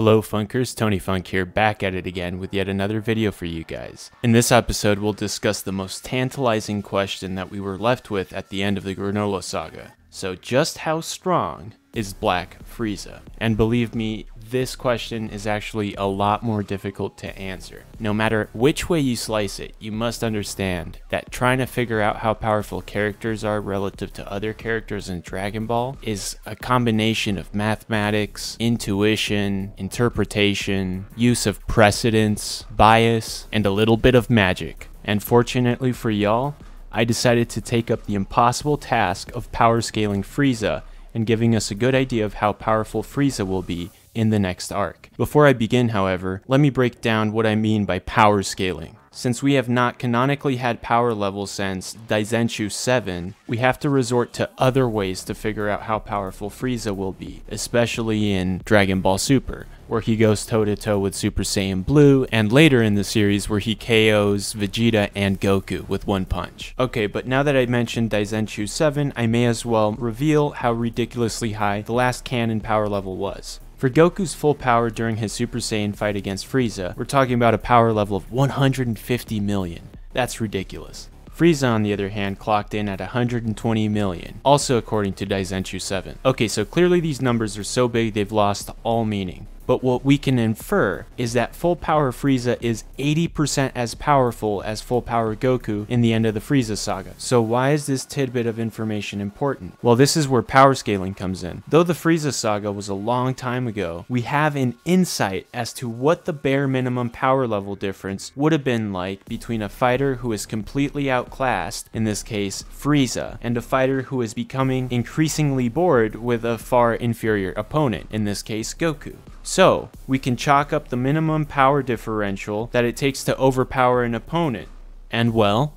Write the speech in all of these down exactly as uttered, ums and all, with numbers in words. Hello Funkers, Tony Funk here, back at it again with yet another video for you guys. In this episode we'll discuss the most tantalizing question that we were left with at the end of the Granolah Saga. So just how strong is Black Frieza? And believe me, this question is actually a lot more difficult to answer. No matter which way you slice it, you must understand that trying to figure out how powerful characters are relative to other characters in Dragon Ball is a combination of mathematics, intuition, interpretation, use of precedence, bias, and a little bit of magic. And fortunately for y'all, I decided to take up the impossible task of power scaling Frieza and giving us a good idea of how powerful Frieza will be in the next arc. Before I begin, however, let me break down what I mean by power scaling. Since we have not canonically had power levels since Daizenshu seven, we have to resort to other ways to figure out how powerful Frieza will be, especially in Dragon Ball Super, where he goes toe-to-toe with Super Saiyan Blue, and later in the series where he K Os Vegeta and Goku with one punch. Okay, but now that I mentioned Daizenshu seven, I may as well reveal how ridiculously high the last canon power level was. For Goku's full power during his Super Saiyan fight against Frieza, we're talking about a power level of one hundred fifty million. That's ridiculous. Frieza, on the other hand, clocked in at one hundred twenty million, also according to Daizenshu seven. Okay, so clearly these numbers are so big they've lost all meaning. But what we can infer is that full power Frieza is eighty percent as powerful as full power Goku in the end of the Frieza saga. So why is this tidbit of information important? Well, this is where power scaling comes in. Though the Frieza saga was a long time ago, we have an insight as to what the bare minimum power level difference would have been like between a fighter who is completely outclassed, in this case Frieza, and a fighter who is becoming increasingly bored with a far inferior opponent, in this case Goku. So, we can chalk up the minimum power differential that it takes to overpower an opponent. And well,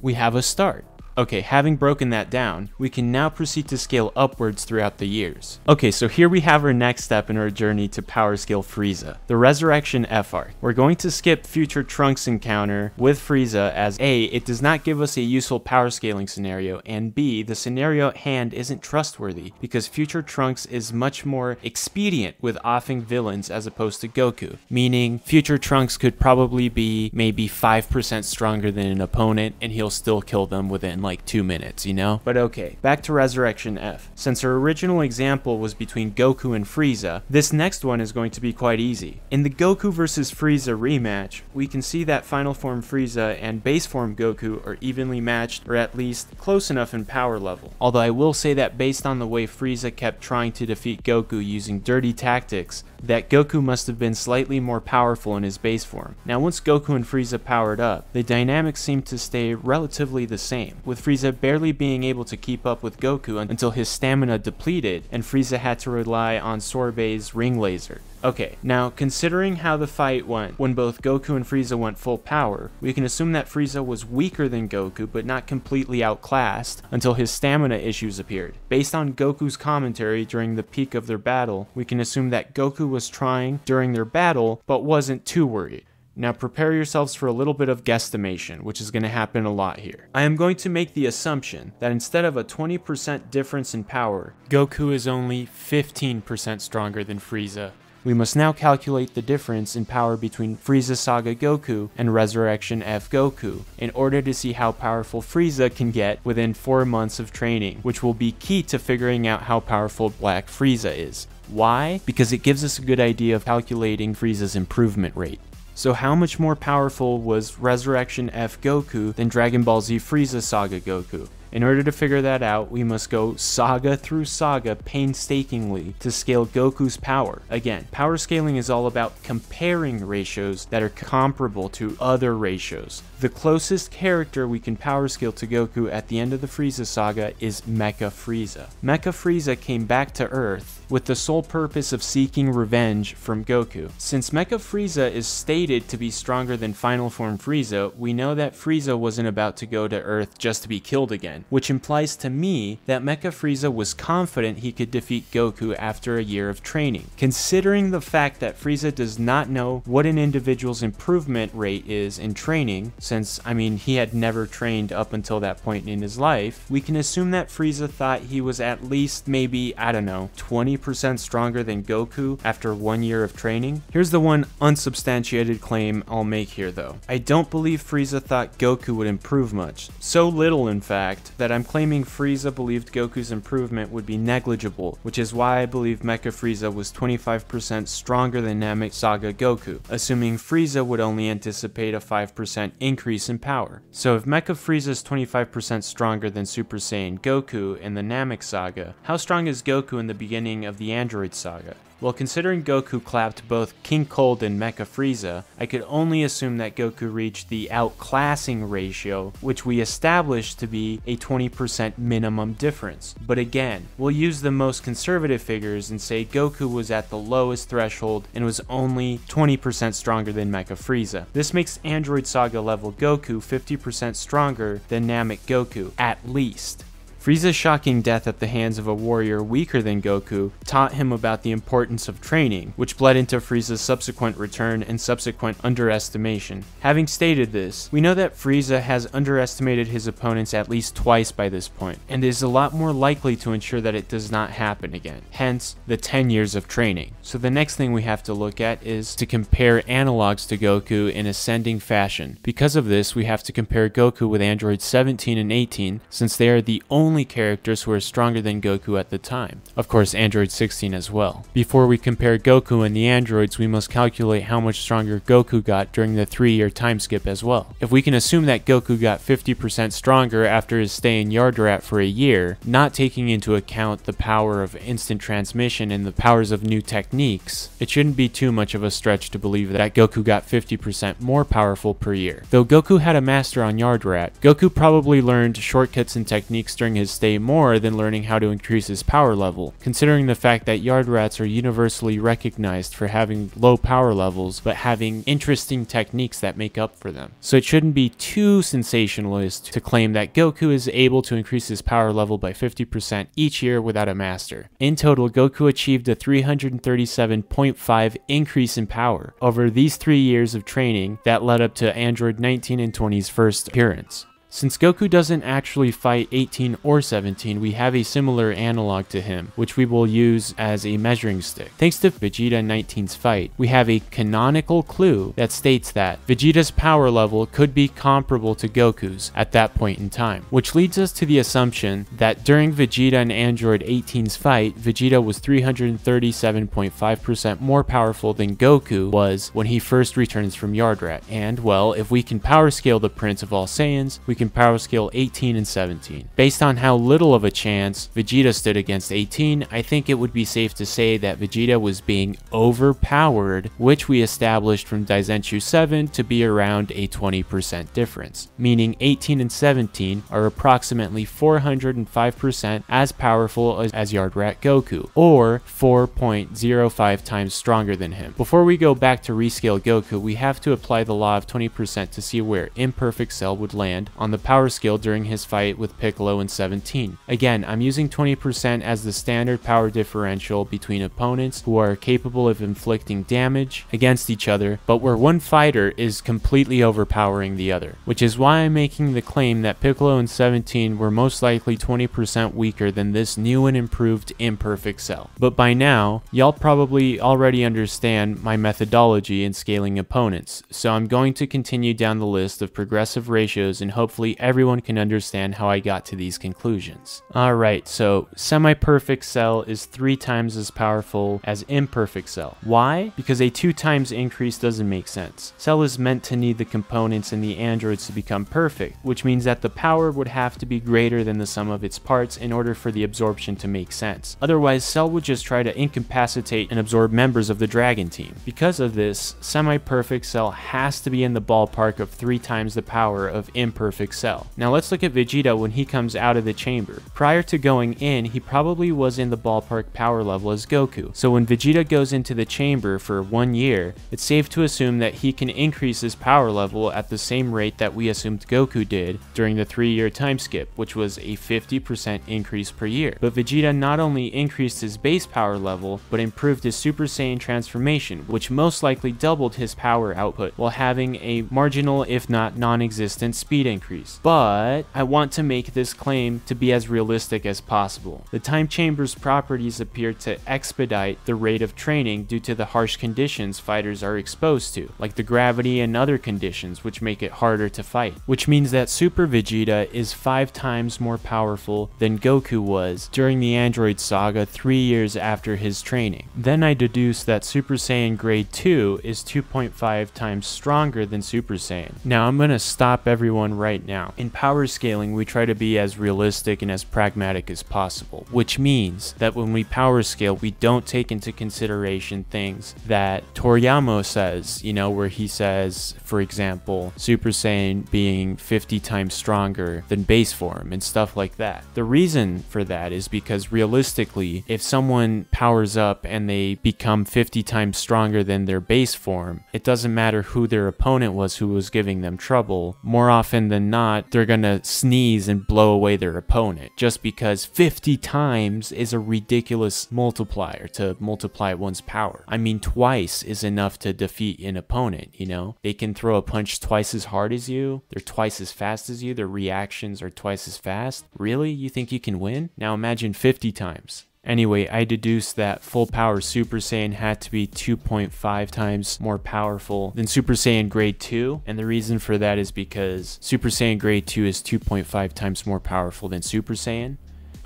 we have a start. Okay, having broken that down, we can now proceed to scale upwards throughout the years. Okay, so here we have our next step in our journey to power scale Frieza, the Resurrection F arc. We're going to skip Future Trunks' encounter with Frieza as A, it does not give us a useful power scaling scenario, and B, the scenario at hand isn't trustworthy because Future Trunks is much more expedient with offing villains as opposed to Goku, meaning Future Trunks could probably be maybe five percent stronger than an opponent and he'll still kill them within like two minutes, you know? But okay, back to Resurrection F. Since our original example was between Goku and Frieza, this next one is going to be quite easy. In the Goku versus Frieza rematch, we can see that Final Form Frieza and Base Form Goku are evenly matched, or at least close enough in power level. Although I will say that based on the way Frieza kept trying to defeat Goku using dirty tactics, that Goku must have been slightly more powerful in his base form. Now once Goku and Frieza powered up, the dynamics seemed to stay relatively the same, with Frieza barely being able to keep up with Goku until his stamina depleted and Frieza had to rely on Sorbet's ring laser. Okay, now considering how the fight went when both Goku and Frieza went full power, we can assume that Frieza was weaker than Goku but not completely outclassed until his stamina issues appeared. Based on Goku's commentary during the peak of their battle, we can assume that Goku was trying during their battle but wasn't too worried. Now prepare yourselves for a little bit of guesstimation, which is going to happen a lot here. I am going to make the assumption that instead of a twenty percent difference in power, Goku is only fifteen percent stronger than Frieza. We must now calculate the difference in power between Frieza Saga Goku and Resurrection F Goku in order to see how powerful Frieza can get within four months of training, which will be key to figuring out how powerful Black Frieza is. Why? Because it gives us a good idea of calculating Frieza's improvement rate. So how much more powerful was Resurrection F Goku than Dragon Ball Z Frieza Saga Goku? In order to figure that out, we must go saga through saga painstakingly to scale Goku's power. Again, power scaling is all about comparing ratios that are comparable to other ratios. The closest character we can power scale to Goku at the end of the Frieza saga is Mecha Frieza. Mecha Frieza came back to Earth with the sole purpose of seeking revenge from Goku. Since Mecha Frieza is stated to be stronger than Final Form Frieza, we know that Frieza wasn't about to go to Earth just to be killed again. Omen, which implies to me that Mecha Frieza was confident he could defeat Goku after a year of training. Considering the fact that Frieza does not know what an individual's improvement rate is in training, since, I mean, he had never trained up until that point in his life, we can assume that Frieza thought he was at least maybe, I don't know, twenty percent stronger than Goku after one year of training. Here's the one unsubstantiated claim I'll make here though. I don't believe Frieza thought Goku would improve much. So little, in fact, that I'm claiming Frieza believed Goku's improvement would be negligible, which is why I believe Mecha Frieza was twenty-five percent stronger than Namek Saga Goku, assuming Frieza would only anticipate a five percent increase in power. So if Mecha Frieza is twenty-five percent stronger than Super Saiyan Goku in the Namek Saga, how strong is Goku in the beginning of the Android Saga? Well, considering Goku clapped both King Cold and Mecha Frieza, I could only assume that Goku reached the outclassing ratio, which we established to be a twenty percent minimum difference. But again, we'll use the most conservative figures and say Goku was at the lowest threshold and was only twenty percent stronger than Mecha Frieza. This makes Android Saga level Goku fifty percent stronger than Namek Goku, at least. Frieza's shocking death at the hands of a warrior weaker than Goku taught him about the importance of training, which bled into Frieza's subsequent return and subsequent underestimation. Having stated this, we know that Frieza has underestimated his opponents at least twice by this point, and is a lot more likely to ensure that it does not happen again, hence the ten years of training. So the next thing we have to look at is to compare analogs to Goku in ascending fashion. Because of this, we have to compare Goku with Android seventeen and eighteen, since they are the only only characters who are stronger than Goku at the time. Of course, Android sixteen as well. Before we compare Goku and the androids, we must calculate how much stronger Goku got during the three year time skip as well. If we can assume that Goku got fifty percent stronger after his stay in Yardrat for a year, not taking into account the power of instant transmission and the powers of new techniques, it shouldn't be too much of a stretch to believe that Goku got fifty percent more powerful per year. Though Goku had a master on Yardrat, Goku probably learned shortcuts and techniques during his his stay more than learning how to increase his power level, considering the fact that Yardrats are universally recognized for having low power levels but having interesting techniques that make up for them. So it shouldn't be too sensationalist to claim that Goku is able to increase his power level by fifty percent each year without a master. In total, Goku achieved a three hundred thirty-seven point five increase in power over these three years of training that led up to Android nineteen and twenty's first appearance. Since Goku doesn't actually fight eighteen or seventeen, we have a similar analog to him, which we will use as a measuring stick. Thanks to Vegeta nineteen's fight, we have a canonical clue that states that Vegeta's power level could be comparable to Goku's at that point in time, which leads us to the assumption that during Vegeta and Android eighteen's fight, Vegeta was three hundred thirty-seven point five percent more powerful than Goku was when he first returns from Yardrat. And, well, if we can power scale the Prince of All Saiyans, we can power scale eighteen and seventeen. Based on how little of a chance Vegeta stood against eighteen, I think it would be safe to say that Vegeta was being overpowered, which we established from Daizenshu seven to be around a twenty percent difference, meaning eighteen and seventeen are approximately four hundred five percent as powerful as, as Yardrat Goku, or four point zero five times stronger than him. Before we go back to rescale Goku, we have to apply the law of twenty percent to see where Imperfect Cell would land on the power scale during his fight with Piccolo in seventeen. Again, I'm using twenty percent as the standard power differential between opponents who are capable of inflicting damage against each other, but where one fighter is completely overpowering the other, which is why I'm making the claim that Piccolo and seventeen were most likely twenty percent weaker than this new and improved Imperfect Cell. But by now, y'all probably already understand my methodology in scaling opponents, so I'm going to continue down the list of progressive ratios and hopefully Hopefully everyone can understand how I got to these conclusions. Alright, so Semi-Perfect Cell is three times as powerful as Imperfect Cell. Why? Because a two times increase doesn't make sense. Cell is meant to need the components and the androids to become perfect, which means that the power would have to be greater than the sum of its parts in order for the absorption to make sense. Otherwise, Cell would just try to incapacitate and absorb members of the Dragon Team. Because of this, Semi-Perfect Cell has to be in the ballpark of three times the power of Imperfect Perfect Cell. Now let's look at Vegeta when he comes out of the chamber. Prior to going in, he probably was in the ballpark power level as Goku. So when Vegeta goes into the chamber for one year, it's safe to assume that he can increase his power level at the same rate that we assumed Goku did during the three year time skip, which was a fifty percent increase per year. But Vegeta not only increased his base power level, but improved his Super Saiyan transformation, which most likely doubled his power output while having a marginal, if not non-existent, speed increase. But I want to make this claim to be as realistic as possible. The time chamber's properties appear to expedite the rate of training due to the harsh conditions fighters are exposed to, like the gravity and other conditions which make it harder to fight, which means that Super Vegeta is five times more powerful than Goku was during the Android Saga three years after his training. Then I deduce that Super Saiyan Grade two is two point five times stronger than Super Saiyan. Now I'm gonna stop everyone right now. In power scaling, we try to be as realistic and as pragmatic as possible, which means that when we power scale, we don't take into consideration things that Toriyama says, you know, where he says, for example, Super Saiyan being fifty times stronger than base form and stuff like that. The reason for that is because realistically, if someone powers up and they become fifty times stronger than their base form, it doesn't matter who their opponent was who was giving them trouble. More often than not, they're gonna sneeze and blow away their opponent, just because fifty times is a ridiculous multiplier to multiply one's power. I mean, twice is enough to defeat an opponent, you know? They can throw a punch twice as hard as you, they're twice as fast as you, their reactions are twice as fast. Really? You think you can win? Now imagine fifty times. Anyway, I deduced that full power Super Saiyan had to be two point five times more powerful than Super Saiyan Grade two, and the reason for that is because Super Saiyan Grade two is two point five times more powerful than Super Saiyan.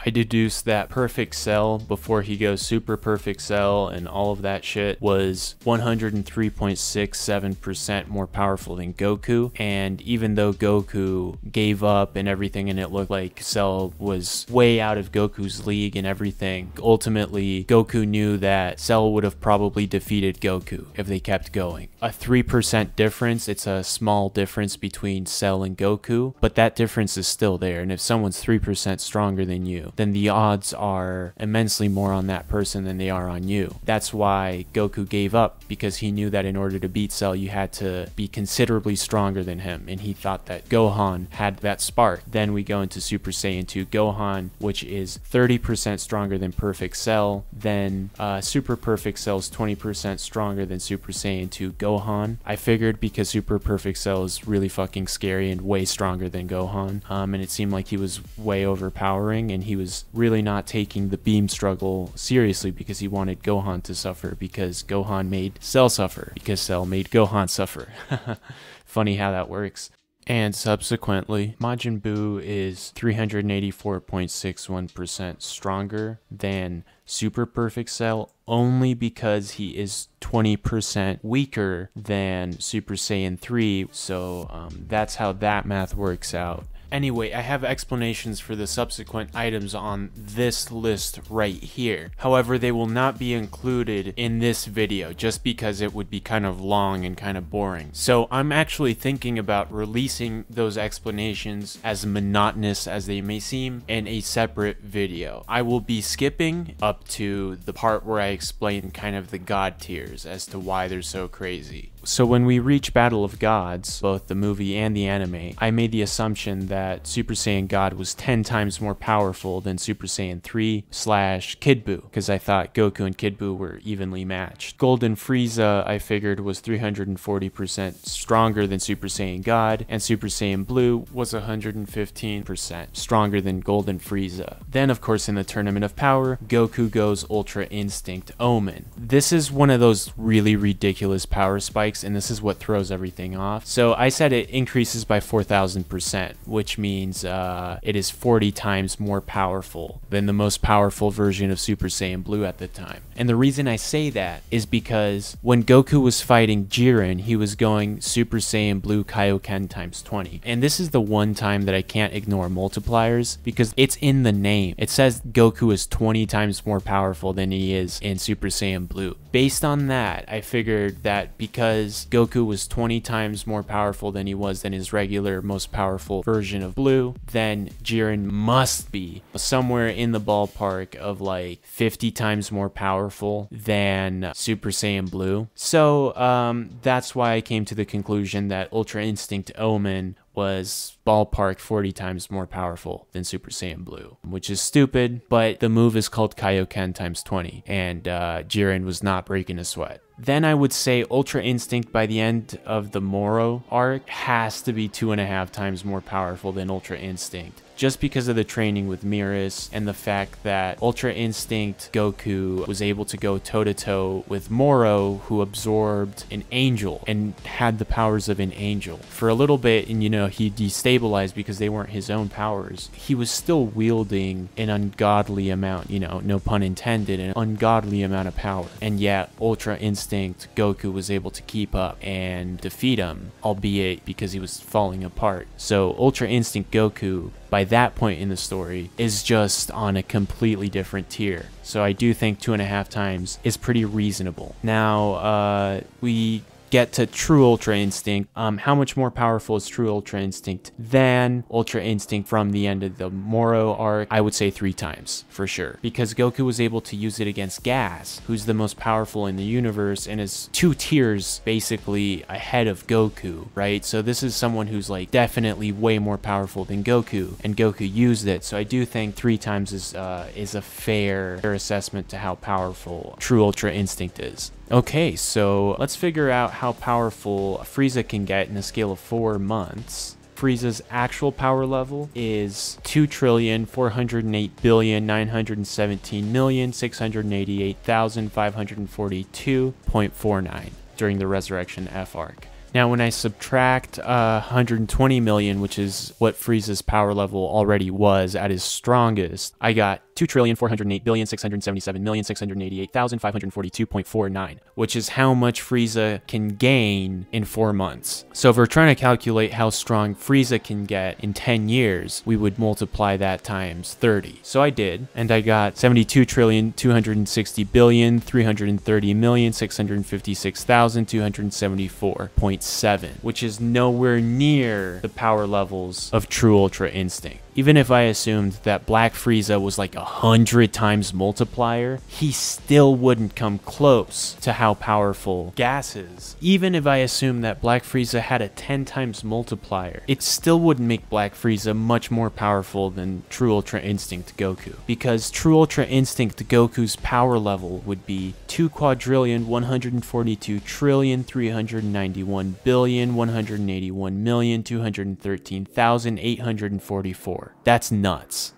I deduce that Perfect Cell, before he goes Super Perfect Cell and all of that shit, was one hundred three point six seven percent more powerful than Goku, and even though Goku gave up and everything and it looked like Cell was way out of Goku's league and everything, ultimately Goku knew that Cell would have probably defeated Goku if they kept going. A three percent difference, it's a small difference between Cell and Goku, but that difference is still there, and if someone's three percent stronger than you, then the odds are immensely more on that person than they are on you. That's why Goku gave up, because he knew that in order to beat Cell, you had to be considerably stronger than him, and he thought that Gohan had that spark. Then we go into Super Saiyan two Gohan, which is thirty percent stronger than Perfect Cell, then uh, Super Perfect Cell is twenty percent stronger than Super Saiyan two Gohan. I figured, because Super Perfect Cell is really fucking scary and way stronger than Gohan, um, and it seemed like he was way overpowering, and he was really not taking the beam struggle seriously because he wanted Gohan to suffer, because Gohan made Cell suffer, because Cell made Gohan suffer. Funny how that works. And subsequently, Majin Buu is three hundred eighty-four point six one percent stronger than Super Perfect Cell, only because he is twenty percent weaker than Super Saiyan three, so um, that's how that math works out. Anyway, I have explanations for the subsequent items on this list right here. However, they will not be included in this video just because it would be kind of long and kind of boring. So I'm actually thinking about releasing those explanations, as monotonous as they may seem, in a separate video. I will be skipping up to the part where I explain kind of the God tiers as to why they're so crazy. So when we reach Battle of Gods, both the movie and the anime, I made the assumption that Super Saiyan God was ten times more powerful than Super Saiyan three slash Kid Buu, because I thought Goku and Kid Buu were evenly matched. Golden Frieza, I figured, was three hundred forty percent stronger than Super Saiyan God, and Super Saiyan Blue was one hundred fifteen percent stronger than Golden Frieza. Then, of course, in the Tournament of Power, Goku goes Ultra Instinct Omen. This is one of those really ridiculous power spikes, and this is what throws everything off. So I said it increases by four thousand percent, which means uh, it is forty times more powerful than the most powerful version of Super Saiyan Blue at the time. And the reason I say that is because when Goku was fighting Jiren, he was going Super Saiyan Blue Kaioken times twenty. And this is the one time that I can't ignore multipliers, because it's in the name. It says Goku is twenty times more powerful than he is in Super Saiyan Blue. Based on that, I figured that because Goku was twenty times more powerful than he was than his regular most powerful version version of Blue, then Jiren must be somewhere in the ballpark of like fifty times more powerful than Super Saiyan Blue. So um, that's why I came to the conclusion that Ultra Instinct Omen was ballpark forty times more powerful than Super Saiyan Blue, which is stupid, but the move is called Kaioken times twenty, and uh, Jiren was not breaking a sweat. Then I would say Ultra Instinct by the end of the Moro arc has to be two and a half times more powerful than Ultra Instinct, just because of the training with Beerus and the fact that Ultra Instinct Goku was able to go toe-to-toe with Moro, who absorbed an angel and had the powers of an angel for a little bit, and you know, he destabilized because they weren't his own powers. He was still wielding an ungodly amount, you know, no pun intended, an ungodly amount of power, and yet Ultra Instinct Goku was able to keep up and defeat him, albeit because he was falling apart. So Ultra Instinct Goku by that point in the story is just on a completely different tier. So I do think two and a half times is pretty reasonable. Now, uh, we get to True Ultra Instinct. Um, how much more powerful is True Ultra Instinct than Ultra Instinct from the end of the Moro arc? I would say three times for sure, because Goku was able to use it against Gas, who's the most powerful in the universe and is two tiers basically ahead of Goku, right? So this is someone who's like definitely way more powerful than Goku, and Goku used it. So I do think three times is uh, is a fair, fair assessment to how powerful True Ultra Instinct is. Okay, so let's figure out how powerful Frieza can get in a scale of four months. Frieza's actual power level is two trillion, four hundred eight billion, nine hundred seventeen million, six hundred eighty-eight thousand, five hundred forty-two point four nine during the Resurrection F arc. Now, when I subtract uh, one hundred twenty million, which is what Frieza's power level already was at his strongest, I got two trillion, four hundred eight billion, six hundred seventy-seven million, six hundred eighty-eight thousand, five hundred forty-two point four nine, which is how much Frieza can gain in four months. So if we're trying to calculate how strong Frieza can get in ten years, we would multiply that times thirty. So I did, and I got seventy-two trillion, two hundred sixty billion, three hundred thirty million, six hundred fifty-six thousand, two hundred seventy-four point seven, which is nowhere near the power levels of True Ultra Instinct. Even if I assumed that Black Frieza was like a hundred times multiplier, he still wouldn't come close to how powerful Gas is. Even if I assumed that Black Frieza had a ten times multiplier, it still wouldn't make Black Frieza much more powerful than True Ultra Instinct Goku, because True Ultra Instinct Goku's power level would be two quadrillion, one hundred forty-two trillion, three hundred ninety-one billion, one hundred eighty-one million, two hundred thirteen thousand, eight hundred forty-four. That's nuts.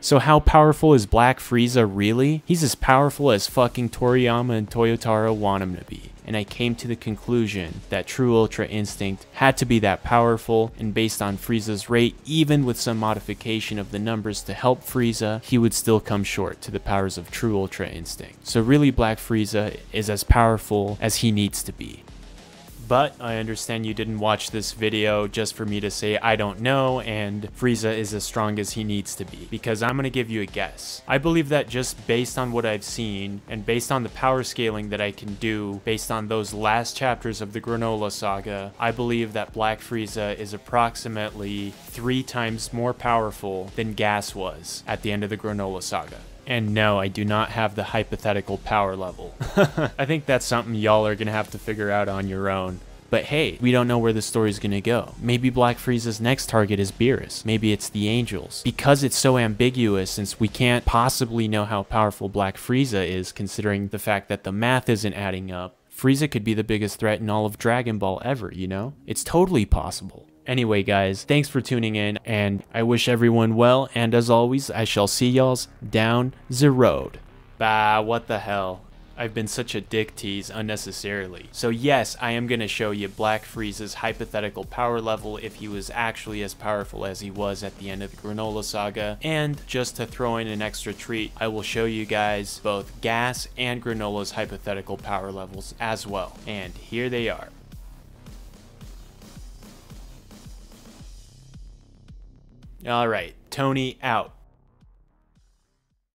So how powerful is Black Frieza really? He's as powerful as fucking Toriyama and Toyotaro want him to be. And I came to the conclusion that True Ultra Instinct had to be that powerful, and based on Frieza's rate, even with some modification of the numbers to help Frieza, he would still come short to the powers of True Ultra Instinct. So really, Black Frieza is as powerful as he needs to be. But I understand you didn't watch this video just for me to say I don't know and Frieza is as strong as he needs to be, because I'm gonna give you a guess. I believe that just based on what I've seen and based on the power scaling that I can do based on those last chapters of the Granolah Saga, I believe that Black Frieza is approximately three times more powerful than Gas was at the end of the Granolah Saga. And no, I do not have the hypothetical power level. I think that's something y'all are gonna have to figure out on your own. But hey, we don't know where the story's gonna go. Maybe Black Frieza's next target is Beerus. Maybe it's the Angels. Because it's so ambiguous, since we can't possibly know how powerful Black Frieza is considering the fact that the math isn't adding up, Frieza could be the biggest threat in all of Dragon Ball ever, you know? It's totally possible. Anyway, guys, thanks for tuning in, and I wish everyone well, and as always, I shall see y'alls down the road. Bah, what the hell. I've been such a dick tease unnecessarily. So yes, I am gonna show you Black Frieza's hypothetical power level if he was actually as powerful as he was at the end of the Granolah Saga. And just to throw in an extra treat, I will show you guys both Gas and Granola's hypothetical power levels as well. And here they are. All right, Tony out.